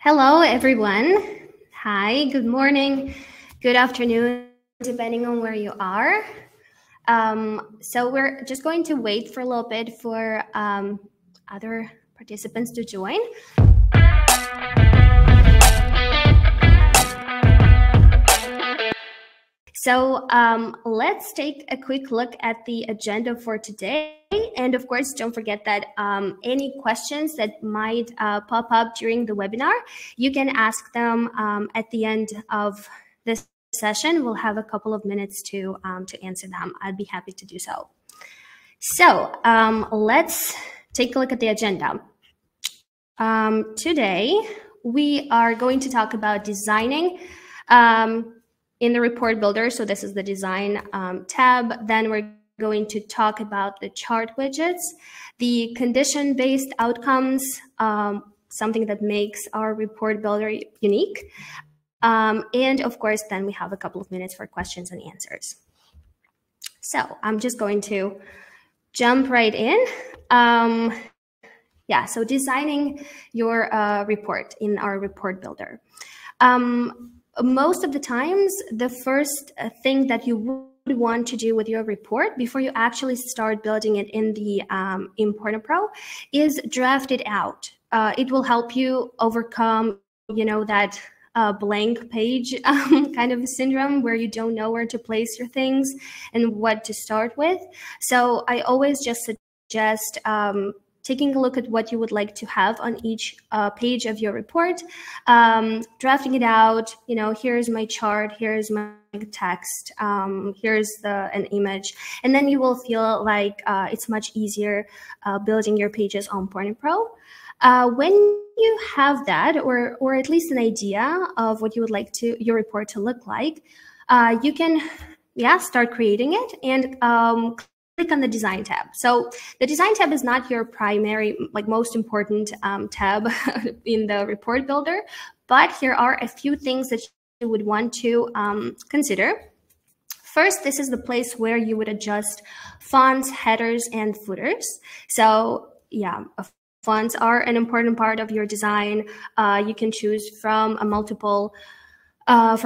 Hello, everyone. Hi, good morning, good afternoon, depending on where you are. So we're just going to wait for a little bit for other participants to join. So let's take a quick look at the agenda for today. And of course, don't forget that any questions that might pop up during the webinar, you can ask them at the end of this session. We'll have a couple of minutes to answer them. I'd be happy to do so. So let's take a look at the agenda. Today, we are going to talk about designing in the report builder. So this is the design tab. Then we're going to talk about the chart widgets, the condition-based outcomes, something that makes our report builder unique. And of course, then we have a couple of minutes for questions and answers. So I'm just going to jump right in. Yeah, so designing your report in our report builder. Most of the times, the first thing that you would want to do with your report before you actually start building it in the Pointerpro is draft it out. It will help you overcome, you know, that blank page kind of syndrome where you don't know where to place your things and what to start with. So I always just suggest taking a look at what you would like to have on each page of your report, drafting it out, you know, here's my chart, here's my text, here's an image, and then you will feel like it's much easier building your pages on Pointerpro. When you have that, or at least an idea of what you would like your report to look like, you can, yeah, start creating it and click on the design tab. So the design tab is not your primary, like most important tab in the report builder, but here are a few things that you would want to consider. First, this is the place where you would adjust fonts, headers, and footers. So yeah, fonts are an important part of your design. You can choose from multiple fonts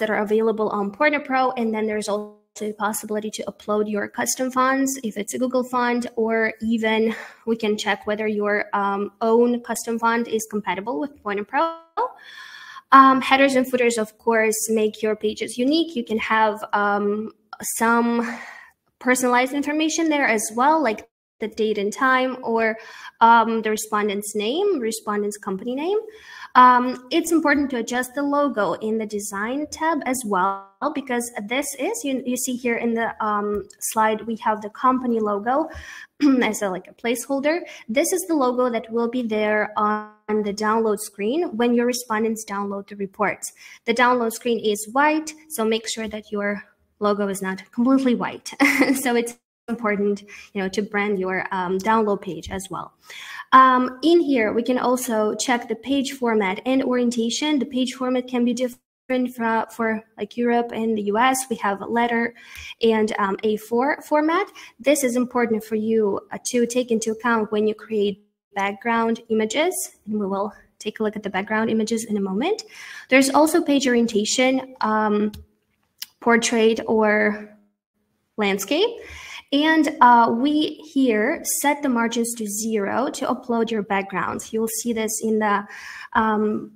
that are available on Pointerpro, and then there's also the possibility to upload your custom fonts if it's a Google font, or even we can check whether your own custom font is compatible with Pointerpro. Headers and footers, of course, make your pages unique. You can have some personalized information there as well, like the date and time, or the respondent's name, respondent's company name. It's important to adjust the logo in the design tab as well, because this is, you see here in the slide, we have the company logo as like a placeholder. This is the logo that will be there on the download screen when your respondents download the reports. The download screen is white, so make sure that your logo is not completely white. So it's important, you know, to brand your download page as well. In here, we can also check the page format and orientation. The page format can be different for like Europe and the US. We have a letter and A4 format. This is important for you to take into account when you create background images, and we will take a look at the background images in a moment. There's also page orientation, portrait or landscape. And we here set the margins to 0 to upload your backgrounds. You'll see this in the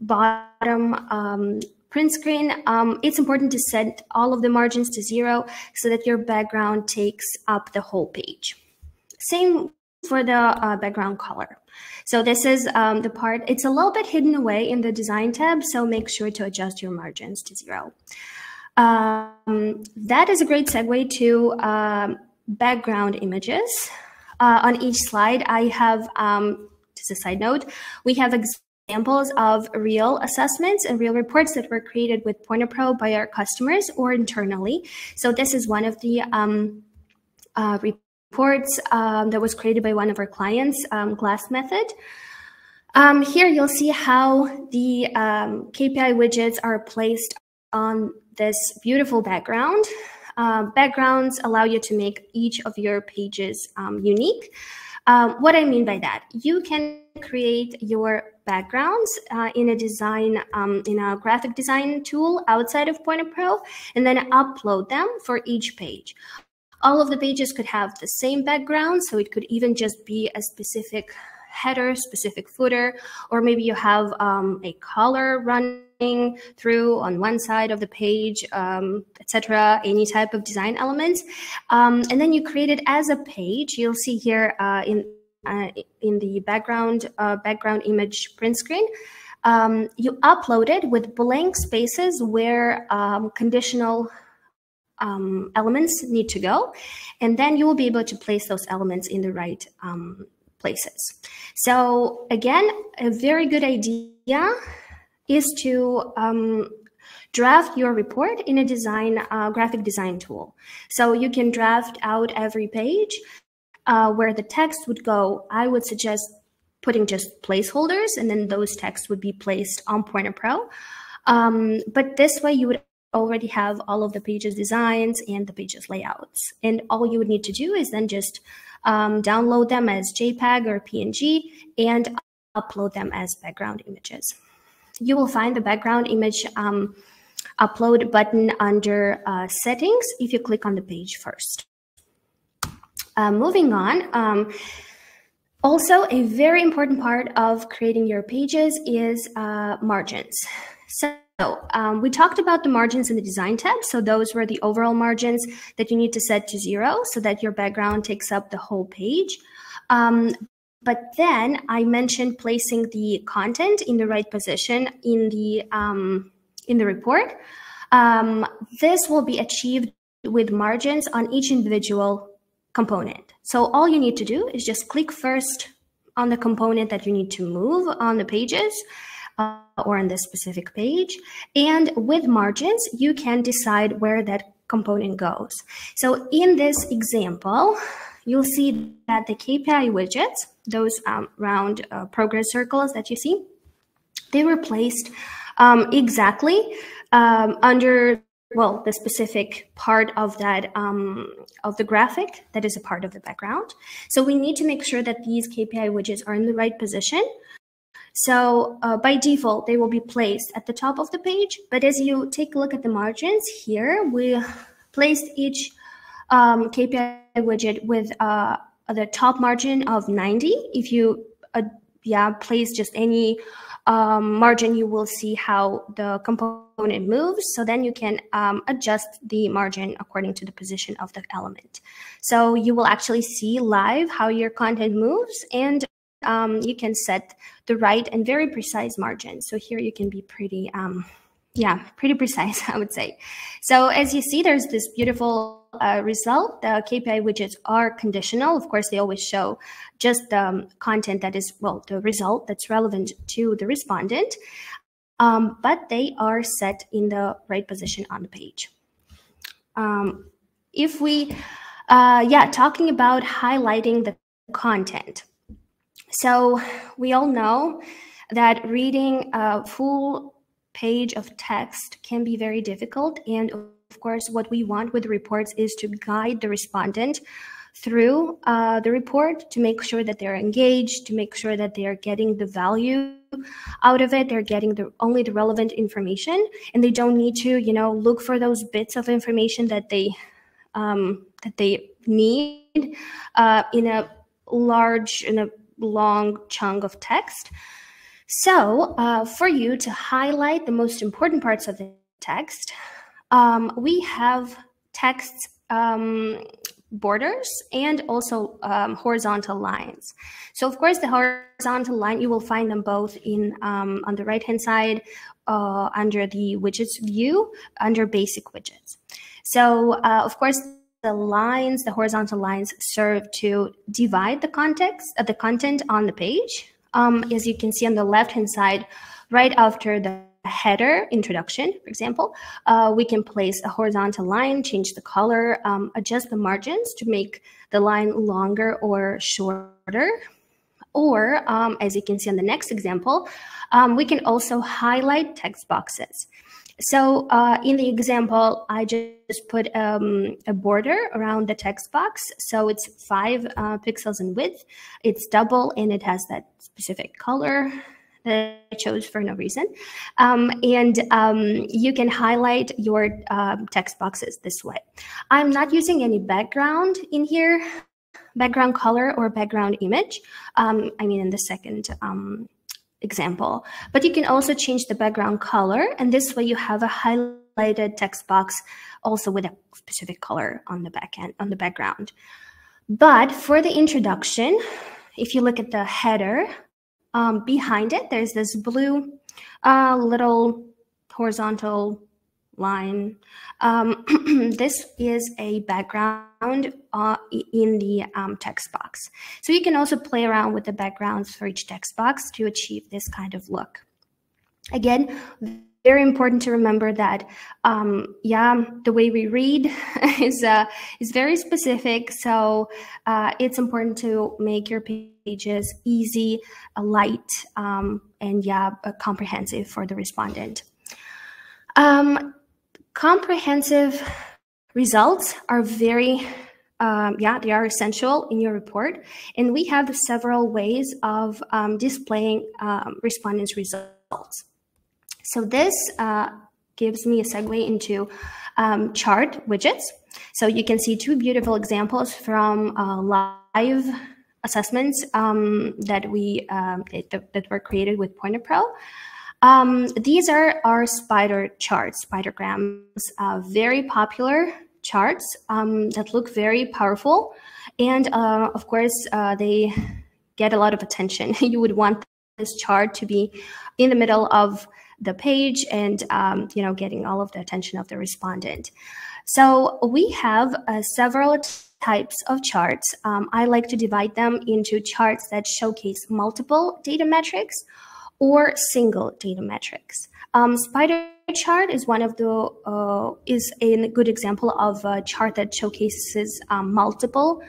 bottom print screen. It's important to set all of the margins to 0 so that your background takes up the whole page. Same for the background color. So this is the part, it's a little bit hidden away in the design tab, so make sure to adjust your margins to 0. That is a great segue to background images. On each slide, I have, just a side note, we have examples of real assessments and real reports that were created with Pointerpro by our customers or internally. So this is one of the reports that was created by one of our clients, Glass Method. Here you'll see how the KPI widgets are placed on this beautiful background. Backgrounds allow you to make each of your pages unique. What I mean by that, you can create your backgrounds in a design, in a graphic design tool outside of Pointerpro, and then upload them for each page. All of the pages could have the same background, so it could even just be a specific header, specific footer, or maybe you have a color running through on one side of the page, etc. Any type of design elements, and then you create it as a page. You'll see here in the background image print screen. You upload it with blank spaces where conditional elements need to go, and then you will be able to place those elements in the right places. So again, a very good idea is to draft your report in a design graphic design tool. So you can draft out every page where the text would go. I would suggest putting just placeholders, and then those texts would be placed on Pointerpro. But this way you would already have all of the pages designs and the pages layouts, and all you would need to do is then just download them as JPEG or PNG and upload them as background images. You will find the background image upload button under settings if you click on the page first. Moving on, also a very important part of creating your pages is margins. So we talked about the margins in the design tab. So those were the overall margins that you need to set to 0 so that your background takes up the whole page. But then I mentioned placing the content in the right position in the report. This will be achieved with margins on each individual component. So all you need to do is just click first on the component that you need to move on the pages, or on this specific page, and with margins you can decide where that component goes. So in this example, you'll see that the KPI widgets, those round progress circles that you see, they were placed exactly under, well, the specific part of that of the graphic that is a part of the background. So we need to make sure that these KPI widgets are in the right position. So by default, they will be placed at the top of the page. But as you take a look at the margins here, we placed each KPI widget with the top margin of 90. If you place just any margin, you will see how the component moves. So then you can adjust the margin according to the position of the element. So you will actually see live how your content moves, and you can set the right and very precise margin. So here you can be pretty, pretty precise, I would say. So as you see, there's this beautiful result. The KPI widgets are conditional. Of course, they always show just the content that is, well, the result that's relevant to the respondent, but they are set in the right position on the page. If we, talking about highlighting the content. So we all know that reading a full page of text can be very difficult. And of course, what we want with reports is to guide the respondent through the report, to make sure that they're engaged, to make sure that they are getting the value out of it, they're getting only the relevant information, and they don't need to, you know, look for those bits of information that they need in a long chunk of text. So for you to highlight the most important parts of the text, we have text borders and also horizontal lines. So of course the horizontal line, you will find them both in on the right hand side under the widgets view, under basic widgets. So of course the lines, the horizontal lines, serve to divide the context of the content on the page. As you can see on the left-hand side, right after the header introduction, for example, we can place a horizontal line, change the color, adjust the margins to make the line longer or shorter. Or as you can see on the next example, we can also highlight text boxes. So in the example, I just put a border around the text box. So it's 5 pixels in width, it's double, and it has that specific color that I chose for no reason. And you can highlight your text boxes this way. I'm not using any background in here, background color or background image. I mean, in the second example, but you can also change the background color, and this way you have a highlighted text box also with a specific color on the back end, on the background. But for the introduction, if you look at the header, behind it, there's this blue little horizontal line. This is a background in the text box. So you can also play around with the backgrounds for each text box to achieve this kind of look. Again, very important to remember that, the way we read is very specific. So it's important to make your pages easy, light, and comprehensive for the respondent. Comprehensive results are very, they are essential in your report. And we have several ways of displaying respondents' results. So this gives me a segue into chart widgets. So you can see two beautiful examples from live assessments that were created with Pointerpro. These are our spider charts, spidergrams, very popular charts that look very powerful. And of course, they get a lot of attention. You would want this chart to be in the middle of the page and getting all of the attention of the respondent. So we have several types of charts. I like to divide them into charts that showcase multiple data metrics or single data metrics. Spider chart is one of the is a good example of a chart that showcases multiple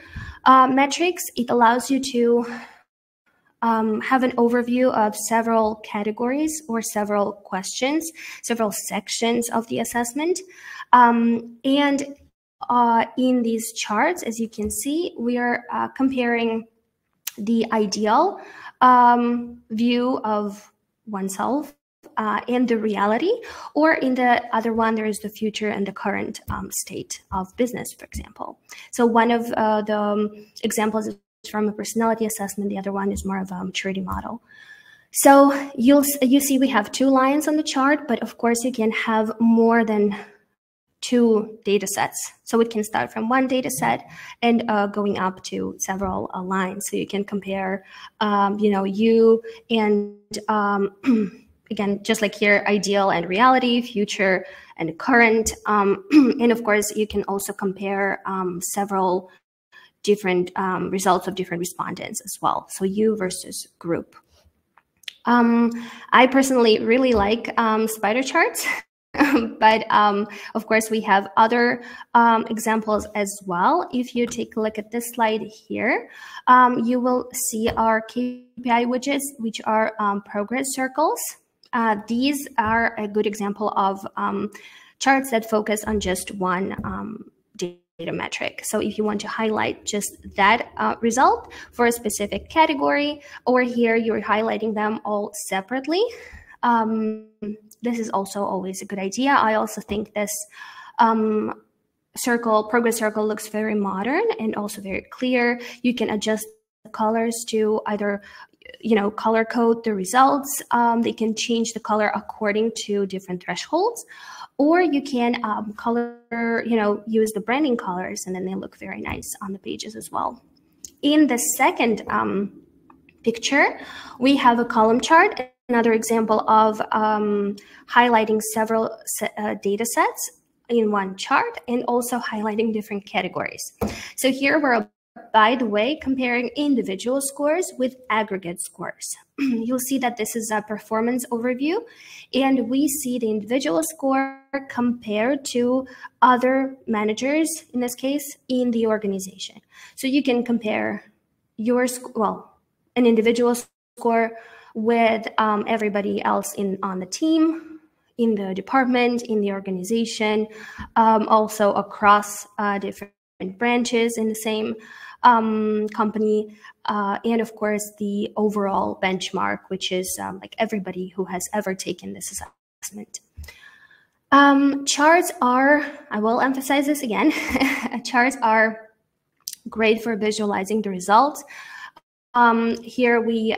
metrics. It allows you to have an overview of several categories or several questions, several sections of the assessment. And in these charts, as you can see, we are comparing the ideal view of oneself and the reality, or in the other one, there is the future and the current state of business, for example. So one of the examples is from a personality assessment, the other one is more of a maturity model. So you see we have two lines on the chart, but of course you can have more than two data sets. So it can start from one data set and going up to several lines. So you can compare, you and again, just like here, ideal and reality, future and current. And of course, you can also compare several different results of different respondents as well. So you versus group. I personally really like spider charts, but of course we have other examples as well. If you take a look at this slide here, you will see our KPI widgets, which are progress circles. These are a good example of charts that focus on just one data metric. So if you want to highlight just that result for a specific category, or here you're highlighting them all separately, this is also always a good idea. I also think this progress circle looks very modern and also very clear. You can adjust the colors to either color code the results. They can change the color according to different thresholds, or you can use the branding colors, and then they look very nice on the pages as well. In the second picture, we have a column chart, another example of highlighting several data sets in one chart and also highlighting different categories. So here we're, by the way, comparing individual scores with aggregate scores. You'll see that this is a performance overview, and we see the individual score compared to other managers, in this case, in the organization. So you can compare your an individual score with everybody else on the team, in the department, in the organization, also across different branches in the same company, and of course the overall benchmark, which is like everybody who has ever taken this assessment. Charts are, I will emphasize this again, charts are great for visualizing the results. Here we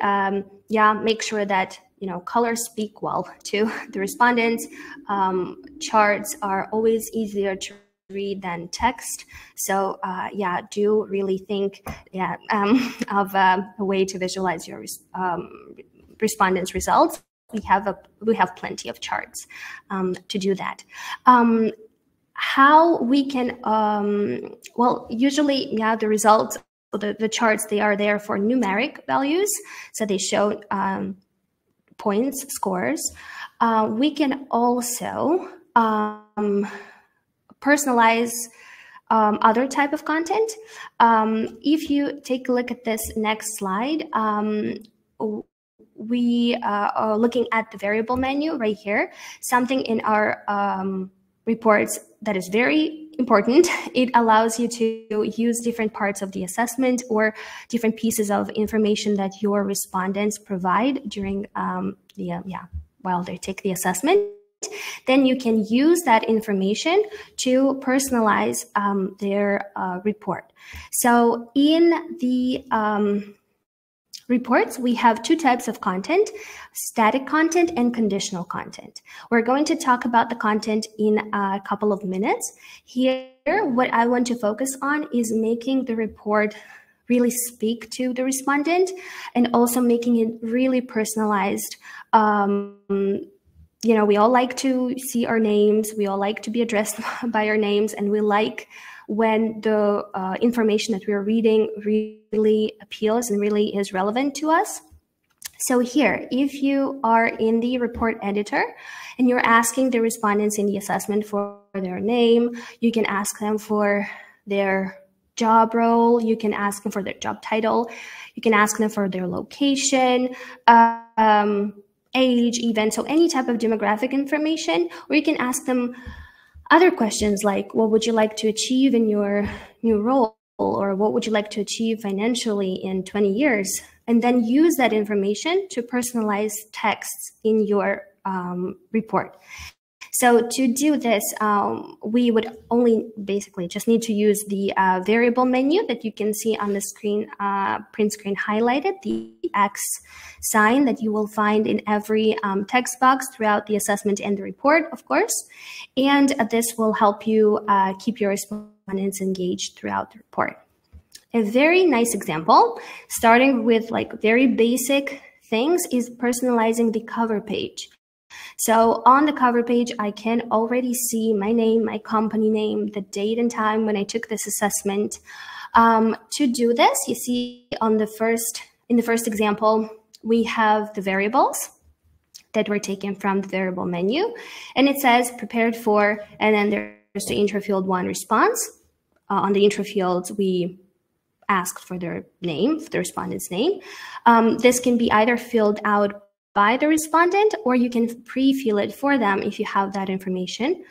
make sure that, you know, colors speak well to the respondents. Charts are always easier to read than text. So do really think of a way to visualize your respondents' results. We have plenty of charts to do that. How we can, well, usually, the results, the charts, they are there for numeric values. So they show points, scores. We can also personalize other type of content. If you take a look at this next slide, we are looking at the variable menu right here. Something in our reports that is very important. It allows you to use different parts of the assessment or different pieces of information that your respondents provide during while they take the assessment. Then you can use that information to personalize their report. So in the reports, we have two types of content, static content and conditional content. We're going to talk about the content in a couple of minutes. Here, what I want to focus on is making the report really speak to the respondent and also making it really personalized. You know, we all like to see our names, we all like to be addressed by our names, and we like when the information that we're reading really appeals and really is relevant to us. So here, if you are in the report editor and you're asking the respondents in the assessment for their name, you can ask them for their job role, you can ask them for their job title, you can ask them for their location, age, event, so any type of demographic information, or you can ask them other questions like, what would you like to achieve in your new role? Or what would you like to achieve financially in 20 years? And then use that information to personalize texts in your report. So to do this, we would only basically just need to use the variable menu that you can see on the screen, print screen highlighted, the X sign that you will find in every text box throughout the assessment and the report, of course. And this will help you keep your respondents engaged throughout the report. A very nice example, starting with like very basic things, is personalizing the cover page. So on the cover page, I can already see my name, my company name, the date and time when I took this assessment. To do this, you see on the first example, we have the variables that were taken from the variable menu. And it says prepared for, and then there's the intra-field one response. On the intra-fields, we asked for their name, the respondent's name. This can be either filled out by the respondent, or you can pre-fill it for them if you have that information.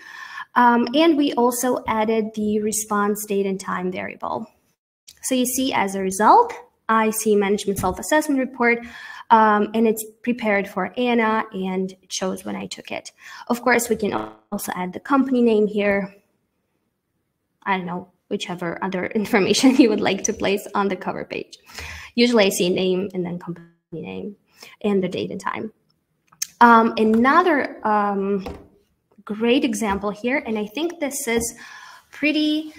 And we also added the response date and time variable. So you see, as a result, I see management self-assessment report, and it's prepared for Anna, and it shows when I took it. Of course, we can also add the company name here. I don't know, whichever other information you would like to place on the cover page. Usually I see name and then company name and the date and time. Another great example here, and I think this is pretty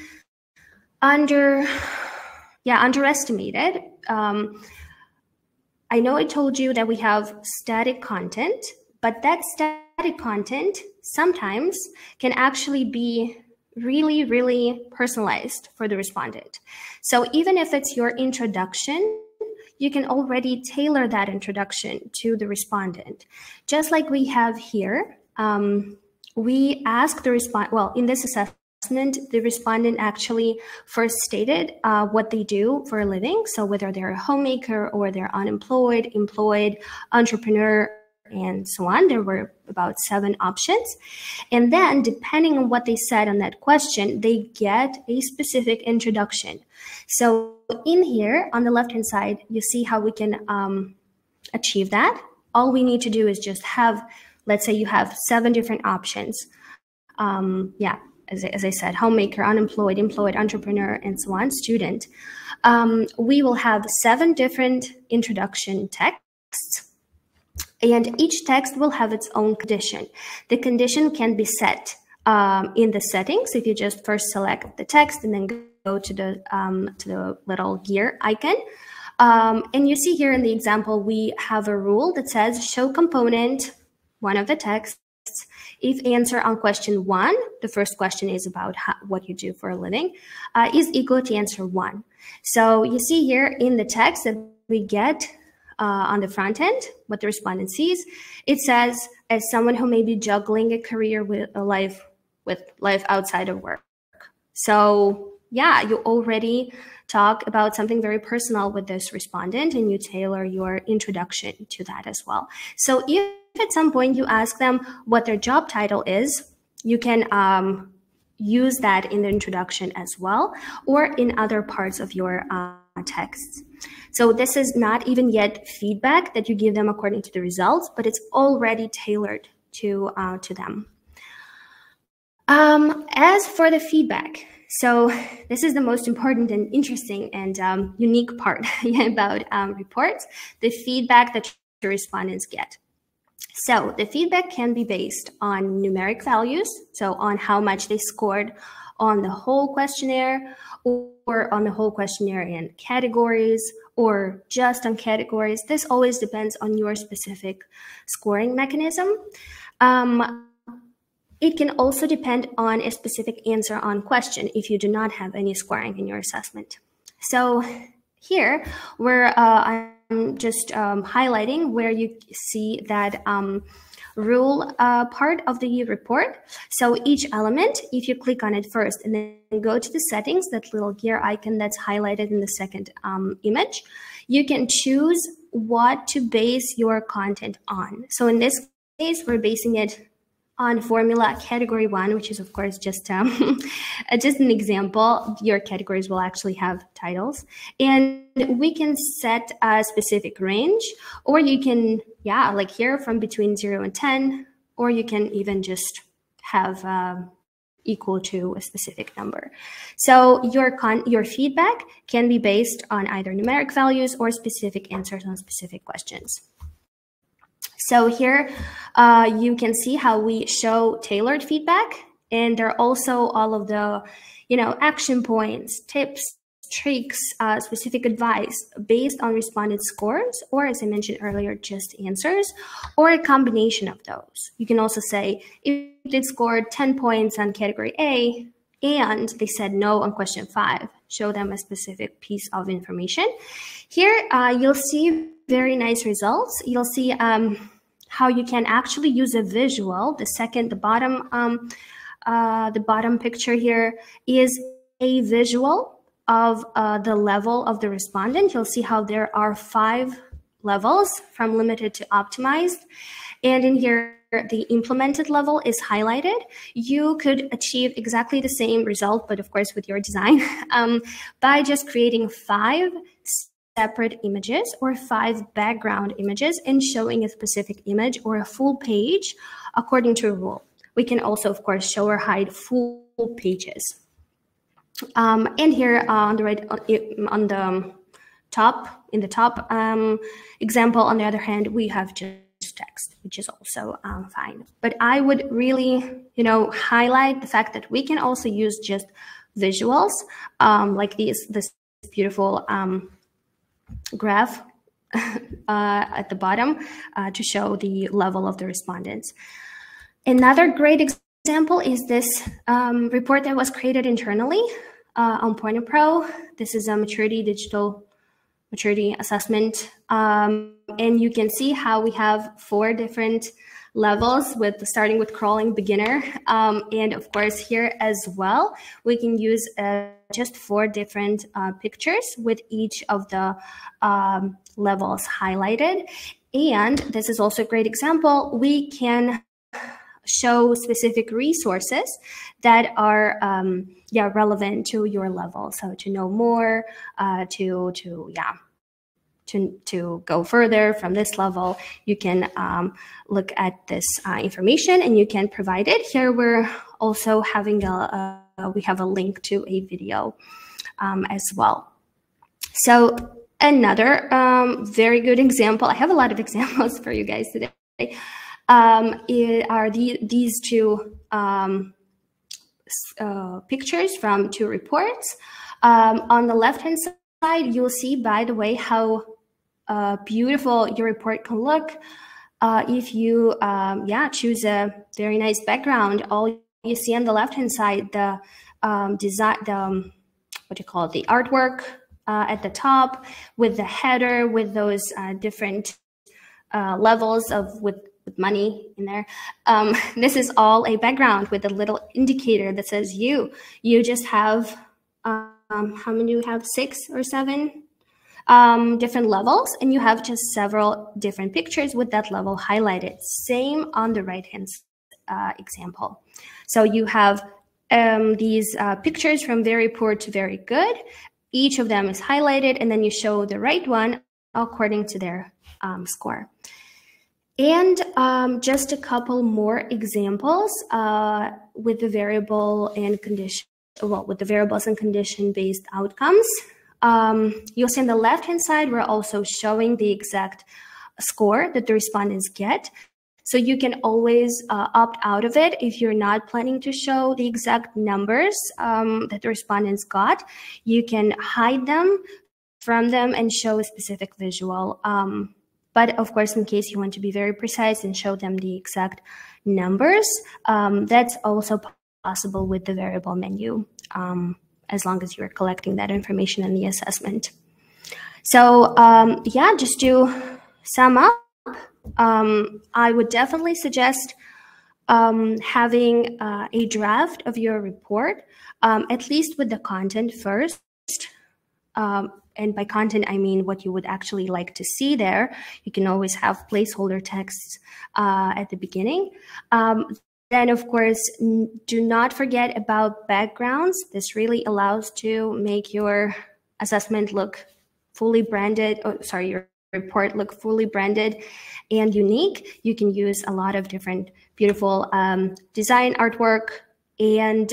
underestimated. I know I told you that we have static content, but that static content sometimes can actually be really, really personalized for the respondent. So even if it's your introduction, you can already tailor that introduction to the respondent. Just like we have here, we ask the respondent, well, in this assessment, the respondent actually first stated what they do for a living. So whether they're a homemaker or they're unemployed, employed, entrepreneur, and so on. There were about 7 options. And then depending on what they said on that question, they get a specific introduction. So in here on the left-hand side, you see how we can achieve that. All we need to do is just have, let's say you have 7 different options. Yeah, as I said, homemaker, unemployed, employed, entrepreneur, and so on, student. We will have 7 different introduction texts, and each text will have its own condition. The condition can be set in the settings. If you just first select the text and then go to the little gear icon, and you see here in the example we have a rule that says show component 1 of the text if answer on question 1, the first question is about what you do for a living, is equal to answer 1. So you see here in the text that we get on the front end, what the respondent sees, it says as someone who may be juggling a career with a life outside of work. So yeah, you already talk about something very personal with this respondent, and you tailor your introduction to that as well. So if at some point you ask them what their job title is, you can use that in the introduction as well, or in other parts of your texts. So this is not even yet feedback that you give them according to the results, but it's already tailored to them. As for the feedback, so this is the most important and interesting and unique part about reports, the feedback that the respondents get. So the feedback can be based on numeric values, so on how much they scored on the whole questionnaire, or on the whole questionnaire and categories, or just on categories. This always depends on your specific scoring mechanism. It can also depend on a specific answer on question if you do not have any scoring in your assessment. So here we're I'm just highlighting where you see that rule part of the report. So each element, if you click on it first and then go to the settings, that little gear icon that's highlighted in the second image, you can choose what to base your content on. So in this case, we're basing it on formula category 1, which is of course just an example. Your categories will actually have titles, and we can set a specific range, or you can, yeah, like here from between 0 and 10, or you can even just have equal to a specific number. So your feedback can be based on either numeric values or specific answers on specific questions. So here you can see how we show tailored feedback, and there are also all of the, you know, action points, tips, tricks, specific advice based on respondent scores, or as I mentioned earlier, just answers, or a combination of those. You can also say if they scored 10 points on category A and they said no on question 5, show them a specific piece of information. Here you'll see very nice results. You'll see how you can actually use a visual. The bottom picture here is a visual of the level of the respondent. You'll see how there are 5 levels from limited to optimized, and in here the implemented level is highlighted. You could achieve exactly the same result, but of course with your design, by just creating 5 separate images or 5 background images and showing a specific image or a full page according to a rule. We can also, of course, show or hide full pages. And here on the right, on the top, in the top example, on the other hand, we have just text, which is also fine. But I would really, you know, highlight the fact that we can also use just visuals, like this beautiful graph at the bottom to show the level of the respondents. Another great example is this report that was created internally on Pointerpro. This is a digital maturity assessment, and you can see how we have 4 different levels, starting with crawling, beginner, and of course here as well we can use just 4 different pictures with each of the levels highlighted. And this is also a great example. We can show specific resources that are relevant to your level. So to know more, to go further from this level, you can look at this information and you can provide it. Here we're also having we have a link to a video as well. So another very good example, I have a lot of examples for you guys today, these two pictures from two reports. On the left-hand side, you'll see, by the way, how beautiful your report can look if you choose a very nice background. All you see on the left-hand side, the design, the artwork at the top with the header, with those different levels of with money in there. This is all a background with a little indicator that says you just have how many do you have, 6 or 7 different levels, and you have just several different pictures with that level highlighted. Same on the right hand example. So you have these pictures from very poor to very good. Each of them is highlighted, and then you show the right one according to their score. And just a couple more examples with the variable and condition, with the variables and condition-based outcomes. You'll see on the left-hand side, we're also showing the exact score that the respondents get. So you can always opt out of it if you're not planning to show the exact numbers that the respondents got. You can hide them from them and show a specific visual. But of course, in case you want to be very precise and show them the exact numbers, that's also possible with the variable menu, as long as you're collecting that information in the assessment. So just to sum up, I would definitely suggest having a draft of your report, at least with the content first. And by content, I mean what you would actually like to see there. You can always have placeholder texts at the beginning. Then, of course, do not forget about backgrounds. This really allows to make your assessment look fully branded. Oh, sorry, your report look fully branded and unique. You can use a lot of different beautiful design artwork and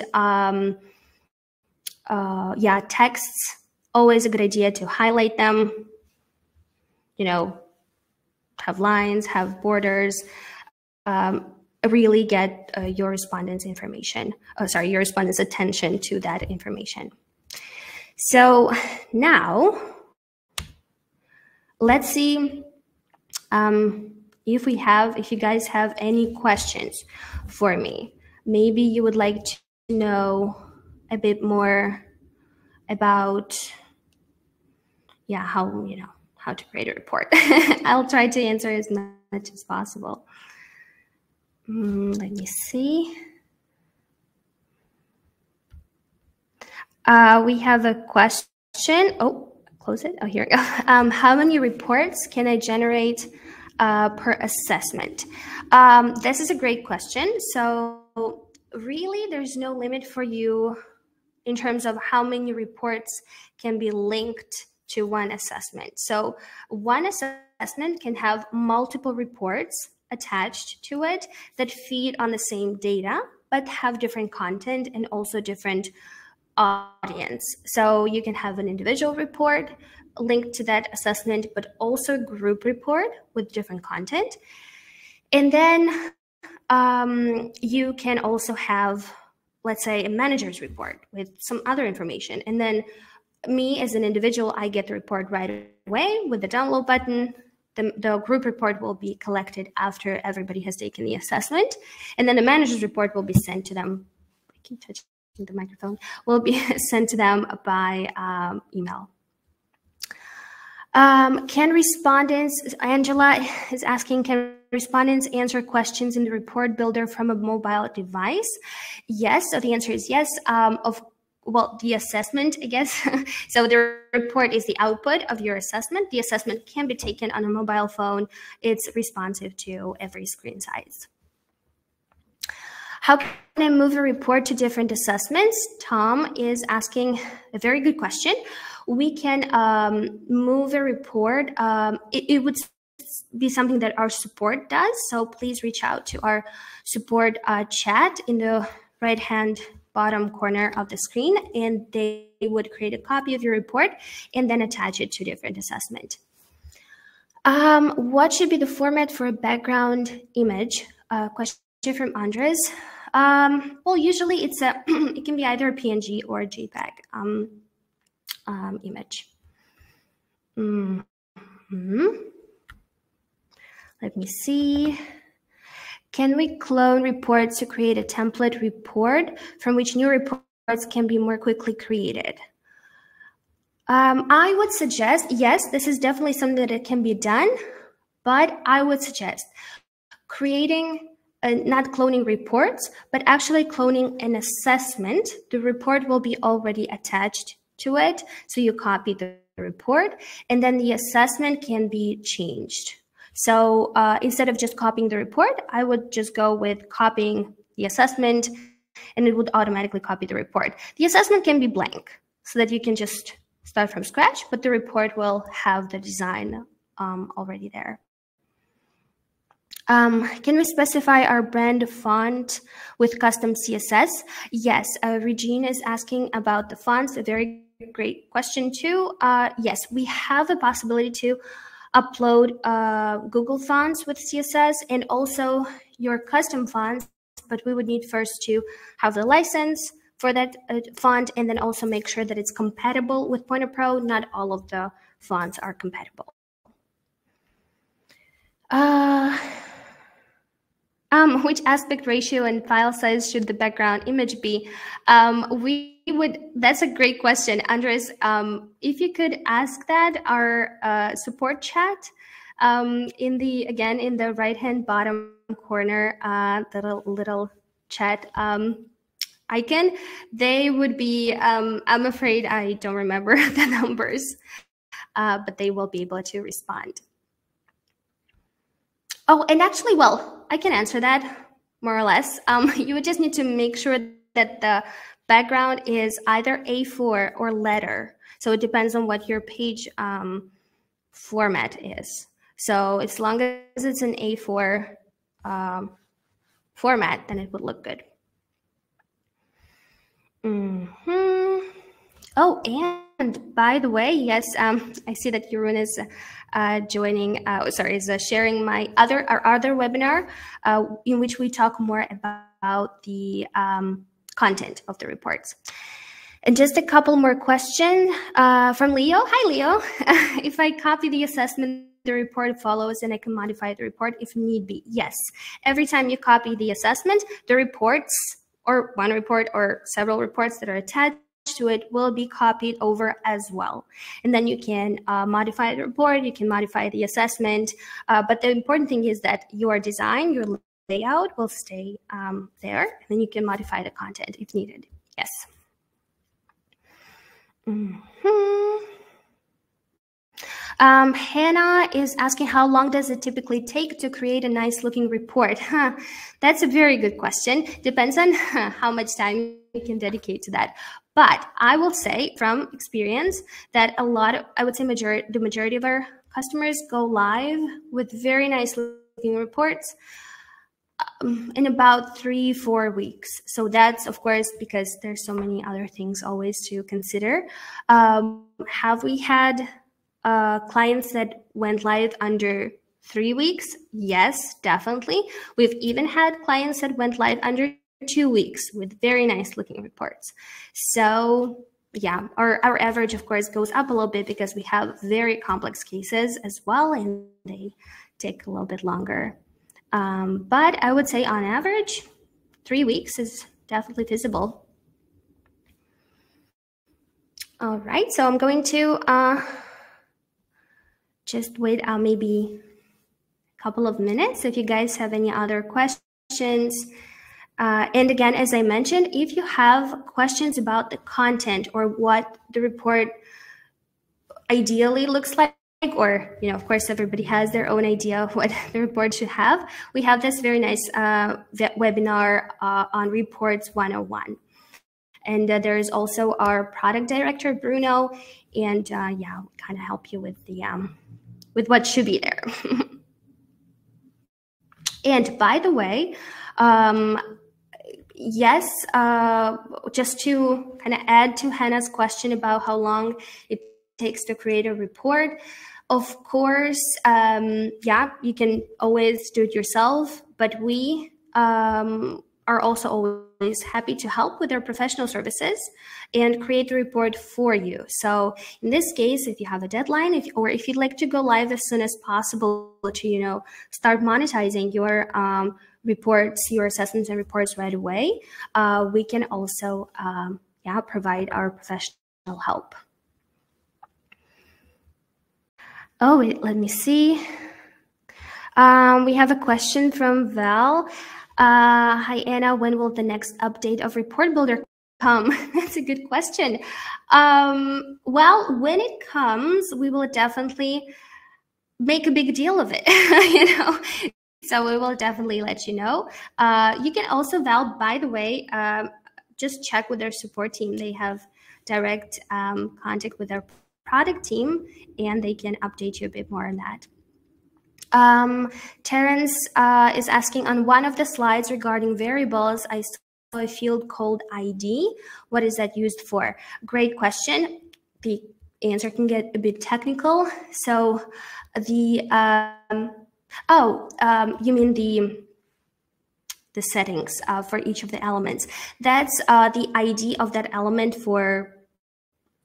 texts. Always a good idea to highlight them, have lines, have borders, really get your respondents' information. Oh, sorry, your respondents' attention to that information. So now let's see if you guys have any questions for me. Maybe you would like to know a bit more about how to create a report. I'll try to answer as much as possible. Let me see. We have a question. Oh, close it. Oh, here we go. How many reports can I generate per assessment? This is a great question. So really, there's no limit for you in terms of how many reports can be linked to one assessment. So one assessment can have multiple reports attached to it that feed on the same data, but have different content and also different audience. So you can have an individual report linked to that assessment, but also a group report with different content. And then you can also have, let's say, a manager's report with some other information. And then me as an individual, I get the report right away with the download button. The group report will be collected after everybody has taken the assessment. And then the manager's report will be sent to them. I keep touching the microphone. Will be sent to them by email. Can respondents, Angela is asking, can respondents answer questions in the report builder from a mobile device? Yes, so the answer is yes. The assessment, I guess. So the report is the output of your assessment. The assessment can be taken on a mobile phone. It's responsive to every screen size. How can I move a report to different assessments? Tom is asking a very good question. We can move a report. It would be something that our support does. So please reach out to our support chat in the right-hand bottom corner of the screen, and they would create a copy of your report and then attach it to different assessment. What should be the format for a background image? Question from Andres. Well, usually it's a it can be either a PNG or a JPEG image. Let me see. Can we clone reports to create a template report from which new reports can be more quickly created? I would suggest, yes, this is definitely something that can be done, but I would suggest creating, not cloning reports, but actually cloning an assessment. The report will be already attached to it, so you copy the report, and then the assessment can be changed. So instead of just copying the report, I would just go with copying the assessment, and it would automatically copy the report. The assessment can be blank so that you can just start from scratch, but the report will have the design already there. Can we specify our brand font with custom CSS? Yes, Regina is asking about the fonts, a very great question too. Yes, we have a possibility to upload Google fonts with CSS and also your custom fonts, but we would need first to have the license for that font and then also make sure that it's compatible with Pointerpro. Not all of the fonts are compatible. Which aspect ratio and file size should the background image be? That's a great question, Andres. If you could ask that, our support chat in the right-hand bottom corner, the little chat icon, they would be, I'm afraid I don't remember the numbers, but they will be able to respond. Oh, and actually, well, I can answer that more or less. You would just need to make sure that the background is either A4 or letter. So it depends on what your page format is. So as long as it's an A4 format, then it would look good. Oh, and by the way, yes, I see that Jeroen is joining, sorry, is sharing our other webinar in which we talk more about the content of the reports. And just a couple more questions from Leo. Hi, Leo. If I copy the assessment, the report follows and I can modify the report if need be. Yes. Every time you copy the assessment, the reports or one report or several reports that are attached to it will be copied over as well. And then you can modify the report, you can modify the assessment. But the important thing is that your design, your layout will stay there, and then you can modify the content if needed. Yes. Hannah is asking, how long does it typically take to create a nice looking report? Huh. That's a very good question. Depends on how much time you can dedicate to that. But I will say from experience that a lot of, I would say the majority of our customers go live with very nice looking reports in about 3-4 weeks. So that's, of course, because there's so many other things always to consider. Have we had clients that went live under 3 weeks? Yes, definitely. We've even had clients that went live under 2 weeks with very nice looking reports. So yeah, our average, of course, goes up a little bit because we have very complex cases as well, and they take a little bit longer. But I would say on average, 3 weeks is definitely feasible. All right, so I'm going to just wait maybe a couple of minutes if you guys have any other questions. And again, as I mentioned, if you have questions about the content or what the report ideally looks like, or, you know, of course, everybody has their own idea of what the report should have. We have this very nice webinar on Reports 101. And there is also our product director, Bruno, and yeah, we'll kind of help you with the with what should be there. And by the way, yes, just to kind of add to Hannah's question about how long it takes to create a report. Of course, yeah, you can always do it yourself, but we are also always happy to help with our professional services and create a report for you. So in this case, if you have a deadline, or if you'd like to go live as soon as possible to, you know, start monetizing your reports, your assessments and reports right away, we can also yeah, provide our professional help. Oh, wait, let me see. We have a question from Val. Hi, Anna. When will the next update of Report Builder come? That's a good question. Well, when it comes, we will definitely make a big deal of it, you know? So we will definitely let you know. You can also, Val, by the way, just check with their support team. They have direct contact with their product team, and they can update you a bit more on that. Terrence is asking, on one of the slides regarding variables, I saw a field called ID. What is that used for? Great question. The answer can get a bit technical. So the, you mean the settings for each of the elements. That's the ID of that element for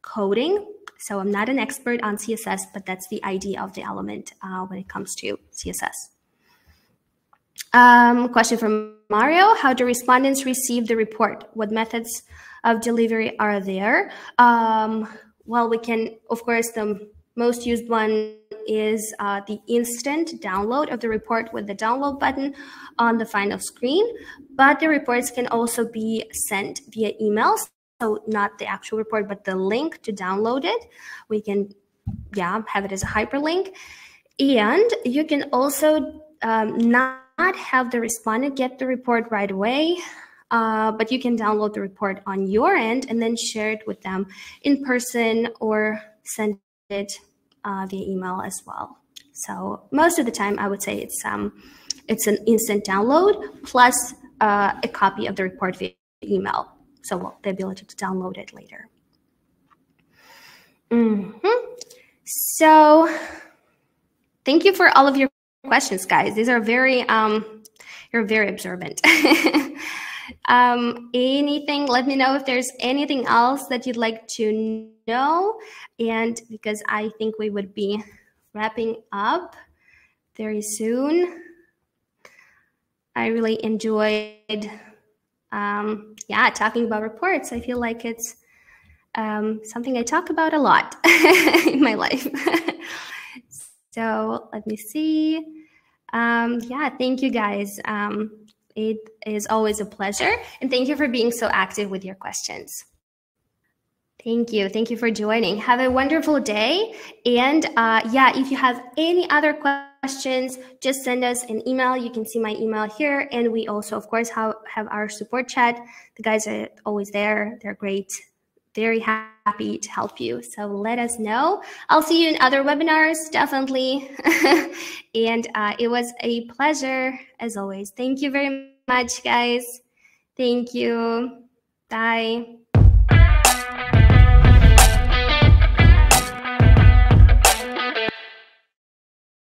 coding. So I'm not an expert on CSS, but that's the idea of the element when it comes to CSS. Question from Mario. How do respondents receive the report? What methods of delivery are there? Well, we can, of course, the most used one is the instant download of the report with the download button on the final screen. But the reports can also be sent via emails. So not the actual report, but the link to download it. We can, yeah, have it as a hyperlink. And you can also not have the respondent get the report right away, but you can download the report on your end and then share it with them in person or send it via email as well. So most of the time, I would say it's an instant download plus a copy of the report via email. So well, the ability to download it later. So thank you for all of your questions, guys. These are very, you're very observant. Anything, let me know if there's anything else that you'd like to know. And because I think we would be wrapping up very soon. I really enjoyed yeah, talking about reports. I feel like it's something I talk about a lot in my life. So let me see. Yeah, thank you guys. It is always a pleasure. And thank you for being so active with your questions. Thank you. Thank you for joining. Have a wonderful day. And yeah, if you have any other questions, just send us an email. You can see my email here. And we also, of course, have our support chat. The guys are always there. They're great. Very happy to help you. So let us know. I'll see you in other webinars, definitely. And it was a pleasure, as always. Thank you very much, guys. Thank you. Bye.